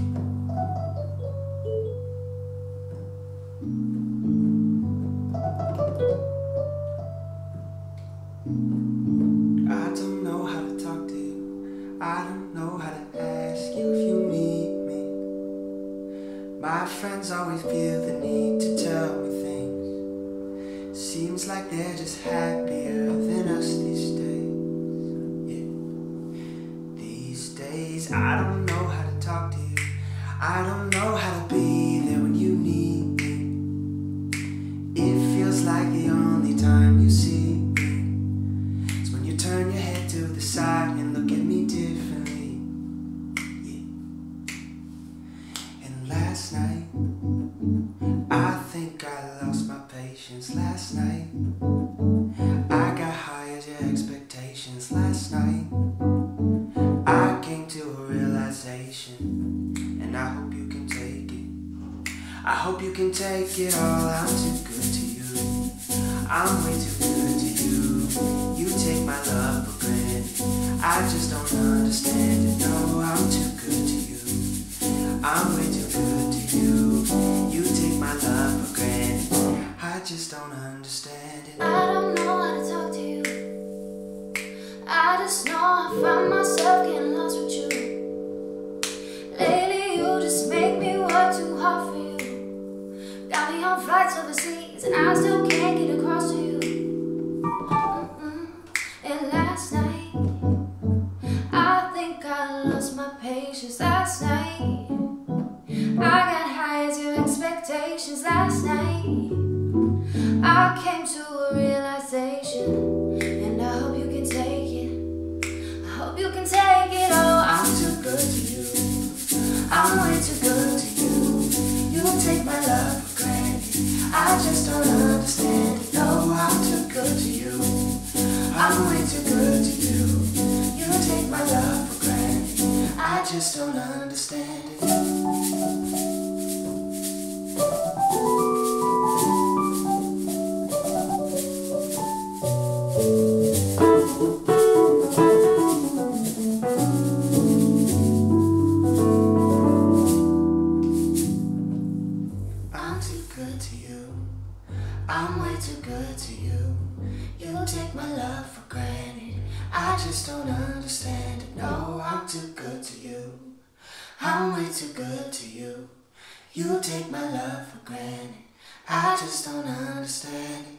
I don't know how to ask you if you need me. My friends always feel the need to tell me things. Seems like they're just happier than us these days. Yeah. These days I don't know how to talk to you. I don't know how to be there when you need me. It feels like the only time you see me is when you turn your head to the side and look at me differently, yeah. And last night, I think I lost my patience. Last night, I got high as your expectations. Last night, I came to a realization, and I hope you can take it. I hope you can take it all. I'm too good to you. I'm way too good to you. You take my love for granted. I just don't understand it, no, I'm too good to you. I'm way too good to you. You take my love for granted. I just don't understand it. I don't know how to talk to you. I just know I find myself getting lost with you. Lately you just make me work too hard for you. Got me on flights overseas and I still can't get across to you. And last night last night, I got high as your expectations. Last night, I came to a realization, and I hope you can take it. I hope you can take it. Oh, I'm too good to you. I'm way too good to you. You take my love for granted. I just don't understand it. No, I'm too good to you. I'm way too good to you. You take my love for granted. I just don't understand it. I'm too good to you. I'm way too good to you. You take my love for granted. I just don't understand it. No, I'm too good to you. I'm way too good to you. You take my love for granted. I just don't understand it.